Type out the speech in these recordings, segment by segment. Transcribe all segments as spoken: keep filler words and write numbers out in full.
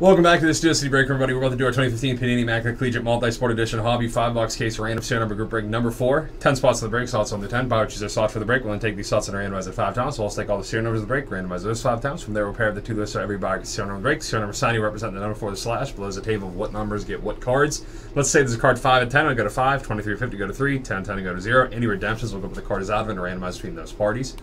Welcome back to the Steel City Break Room, everybody. We're about to do our twenty fifteen Panini Immaculate Collegiate Multi-Sport Edition Hobby five box case random serial number group break number four. ten spots on the break, slots on the ten. Buyer chooses a slot for the break. We'll then take these slots and randomize it five times. We'll also take all the serial numbers of the break, randomize those five times. From there, we'll pair the two lists so every buyer gets serial number of the break. Serial number signing represent the number for the slash. Below is a table of what numbers get what cards. Let's say there's a card five and ten. I'll go to five, twenty-three, fifty, go to three, ten, ten, and go to zero. Any redemptions will go with the card is out of and randomize between those parties.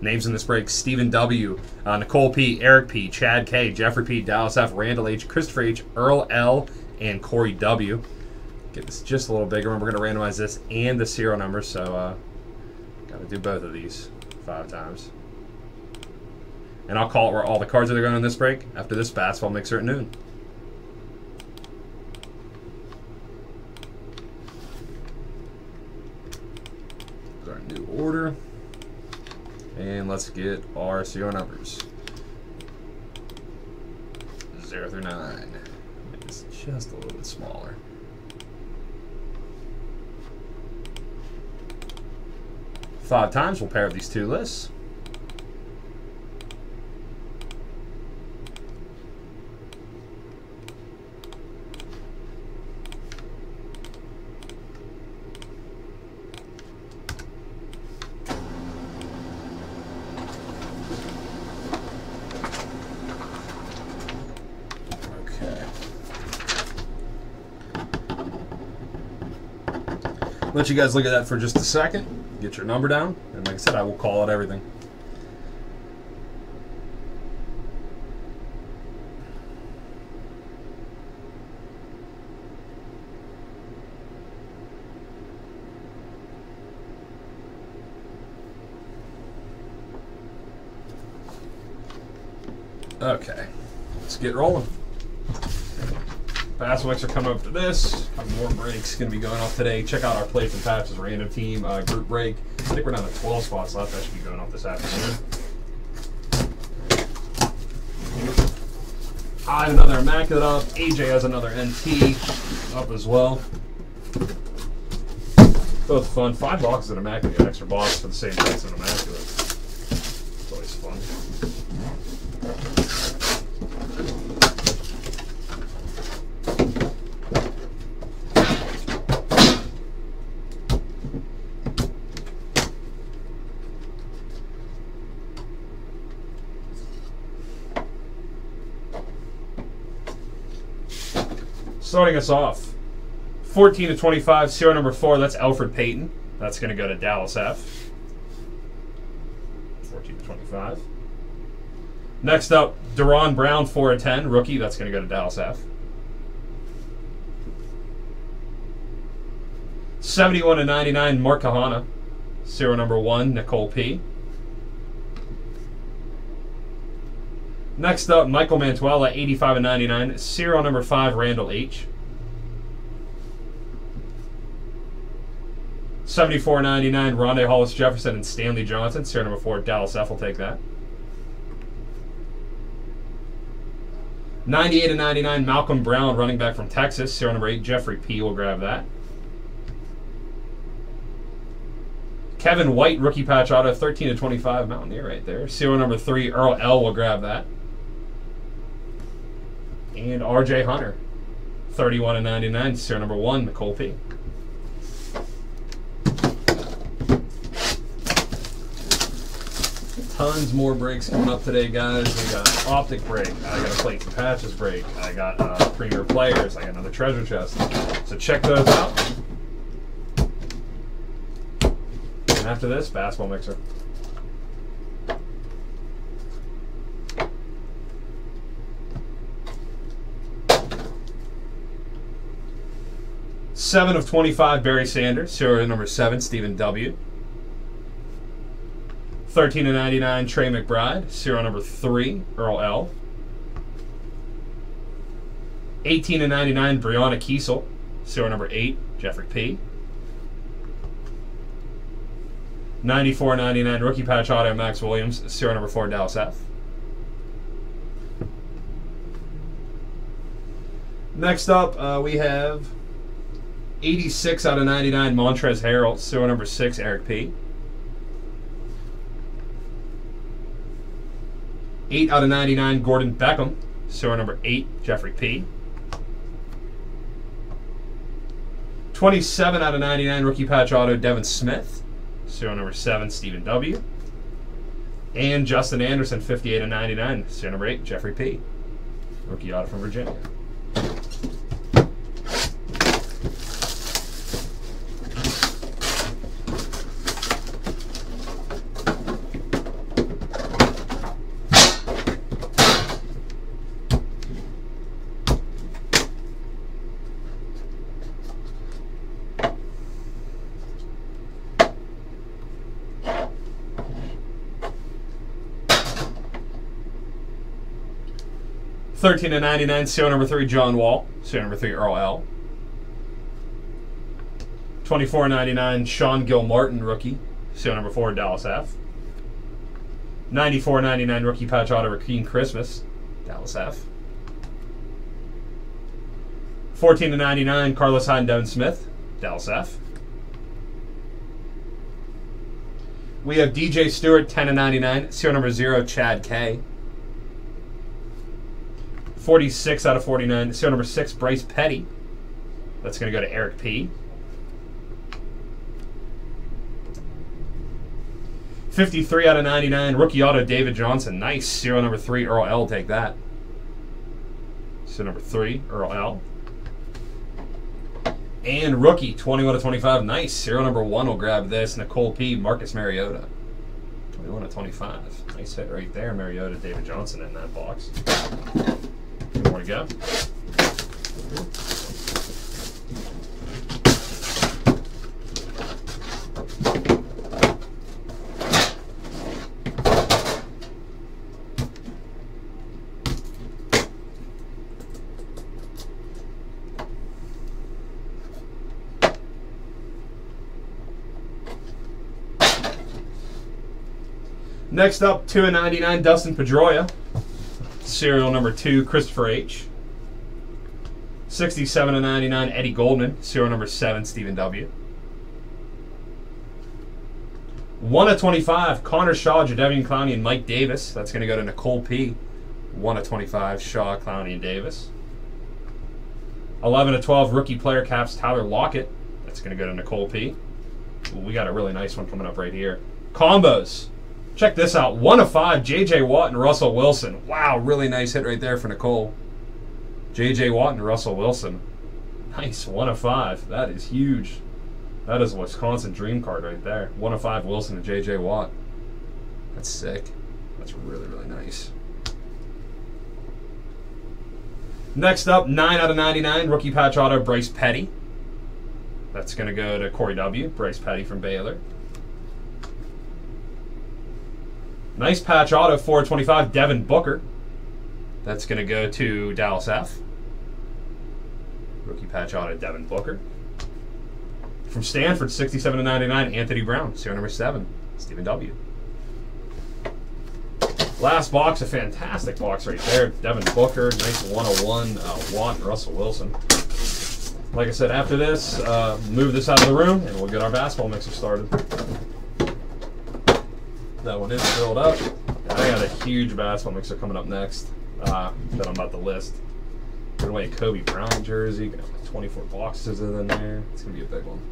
Names in this break: Stephen W., uh, Nicole P., Eric P., Chad K., Jeffrey P., Dallas F., Randall H., Christopher H., Earl L., and Corey W. Get this just a little bigger. Remember, we're going to randomize this and the serial number, so uh, got to do both of these five times. And I'll call it where all the cards are going in this break after this basketball mixer at noon. There's our new order. And let's get our serial numbers. Zero through nine. Make this just a little bit smaller. Five times, we'll pair up these two lists. Let you guys look at that for just a second, get your number down, and like I said, I will call out everything. Okay, let's get rolling. Basketball mixer coming up to this. More breaks going to be going off today. Check out our plates and patches random team uh, group break. I think we're down to twelve spots left. That should be going off this afternoon. I have another Immaculate up. A J has another N T up as well. Both fun. Five boxes of Immaculate, an extra box for the same price of Immaculate. It's always fun. Starting us off, fourteen to twenty-five, serial number four, that's Alfred Payton. That's going to go to Dallas F. fourteen to twenty-five. Next up, Deron Brown, four of ten, rookie. That's going to go to Dallas F. seventy-one to ninety-nine, Mark Kahana. Serial number one, Nicole P. Next up, Michael Matuella, eighty-five and ninety-nine. Serial number five, Randall H. seventy-four and ninety-nine, Rondae Hollis-Jefferson and Stanley Johnson. Serial number four, Dallas F. Will take that. ninety-eight and ninety-nine, Malcolm Brown, running back from Texas. Serial number eight, Jeffrey P. will grab that. Kevin White, rookie patch auto, thirteen to twenty-five, Mountaineer right there. Serial number three, Earl L. will grab that. And R J Hunter, thirty-one and ninety-nine, serial number one, Nicole P. Tons more breaks coming up today, guys. We got an optic break. I got a plates and patches break. I got uh, premier players. I got another treasure chest. So check those out. And after this, basketball mixer. seven of twenty-five, Barry Sanders. Serial number seven, Stephen W. thirteen of ninety-nine, Trey McBride. Serial number three, Earl L. eighteen of ninety-nine, Breanna Kiesel. Serial number eight, Jeffrey P. ninety-four and ninety-nine, rookie patch auto, Max Williams. Serial number four, Dallas F. Next up, uh, we have eighty-six out of ninety-nine, Montrezl Harrell, serial number six, Eric P. eight out of ninety-nine, Gordon Beckham, Serial number eight, Jeffrey P. twenty-seven out of ninety-nine rookie patch auto, Devin Smith. Serial number seven, Stephen W. And Justin Anderson, fifty-eight of ninety-nine. Serial number eight, Jeffrey P. Rookie auto from Virginia. thirteen of ninety-nine, serial number three, John Wall. Serial number three, Earl L. twenty-four of ninety-nine, Sean Gilmartin, rookie. Serial number four, Dallas F. ninety-four of ninety-nine, rookie patch auto, Rakeem Christmas, Dallas F. fourteen of ninety-nine, Carlos Hyde and Devin Smith, Dallas F. We have D J Stewart, ten of ninety-nine, serial number zero, Chad K. forty-six out of forty-nine, serial number six, Bryce Petty. That's going to go to Eric P. fifty-three out of ninety-nine, rookie auto, David Johnson. Nice. Serial number three, Earl L. Take that. Serial number three, Earl L. And rookie, twenty-one of twenty-five. Nice. Serial number one will grab this. Nicole P. Marcus Mariota. twenty-one of twenty-five. Nice hit right there. Mariota, David Johnson in that box. More to go. Next up, two of ninety-nine, Dustin Pedroia. Serial number two, Christopher H. sixty-seven of ninety-nine, Eddie Goldman. Serial number seven, Stephen W. one of twenty-five, Connor Shaw, Jadeveon Clowney, and Mike Davis. That's going to go to Nicole P. one of twenty-five, Shaw, Clowney, and Davis. eleven of twelve, rookie player caps, Tyler Lockett. That's going to go to Nicole P. Ooh, we got a really nice one coming up right here. Combos. Check this out. one of five, J J. Watt and Russell Wilson. Wow, really nice hit right there for Nicole. J J. Watt and Russell Wilson. Nice, one of five. That is huge. That is a Wisconsin dream card right there. one of five, Wilson and J J. Watt. That's sick. That's really, really nice. Next up, nine out of ninety-nine, rookie patch auto, Bryce Petty. That's going to go to Corey W. Bryce Petty from Baylor. Nice patch auto, four of twenty-five, Devin Booker. That's going to go to Dallas F. Rookie patch auto, Devin Booker. From Stanford, sixty-seven of ninety-nine, Anthony Brown. Serial number seven, Stephen W. Last box, a fantastic box right there. Devin Booker, nice one oh one, uh, Watt and Russell Wilson. Like I said, after this, uh, move this out of the room, and we'll get our basketball mixer started. That one is filled up. I got a huge basketball mixer coming up next uh, that I'm about to list. Giving away a Kobe Bryant jersey. Gonna have like twenty-four boxes in there. It's gonna be a big one.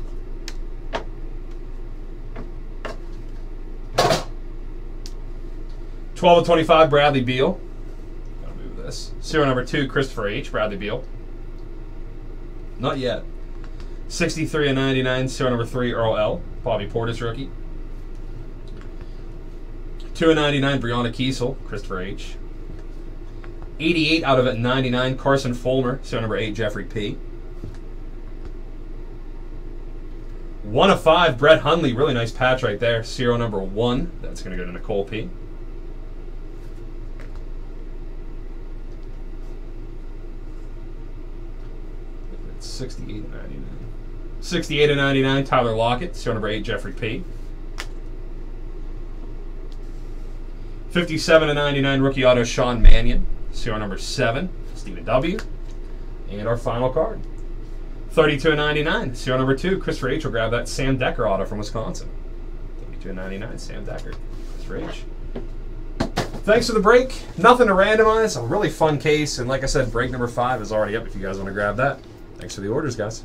twelve of twenty-five, Bradley Beal. Gotta move this. Serial number two, Christopher H. Bradley Beal. Not yet. sixty-three of ninety-nine, serial number three, Earl L. Bobby Portis rookie. two of ninety-nine, Breanna Kiesel, Christopher H. eighty-eight out of ninety-nine, Carson Fulmer, serial number eight, Jeffrey P. one of five, Brett Hundley, really nice patch right there, serial number one. That's going to go to Nicole P. sixty-eight of ninety-nine. sixty-eight of ninety-nine, Tyler Lockett, serial number eight, Jeffrey P. fifty-seven of ninety-nine, rookie auto, Sean Mannion. Serial number seven, Stephen W. And our final card. thirty-two of ninety-nine, serial number two, Christopher H. will grab that Sam Decker auto from Wisconsin. thirty-two of ninety-nine, Sam Decker, Christopher H. Thanks for the break. Nothing to randomize. A really fun case. And like I said, break number five is already up if you guys want to grab that. Thanks for the orders, guys.